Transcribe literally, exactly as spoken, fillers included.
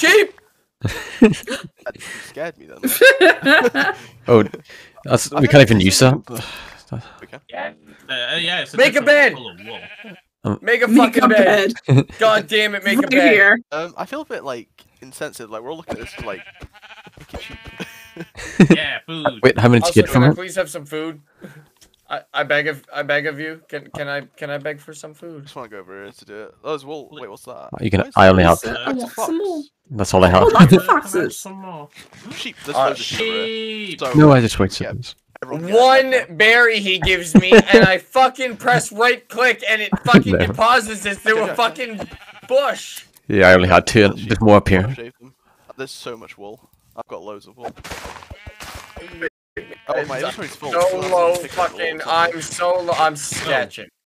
sheep. That scared me then. Oh, that's, we can't even use that. Okay. Yeah, uh, yeah it's a make a bed. Um, make a fucking make a bed. God damn it, make right a bed. Here. Um, I feel a bit like insensitive. Like we're all looking at this for, like. Yeah, food. Wait, how many also, to get from can it? I please have some food. I I beg of I beg of you. Can can I can I beg for some food? I just want to go over here to do it. Oh, wool. Wait, what's that? Are you gonna? I only have. I want some more. That's all I have. I want foxes. Some more. Sheep. There's uh, sheep. So, no, I just wait seconds. One berry he gives me, and I fucking press right click, and it fucking no. deposits it through a fucking bush. Yeah, I only had two. There's more up here. There's so much wool. I've got loads of wool. Oh my, inventory's full. So low, fucking. I'm so low. I'm sketching.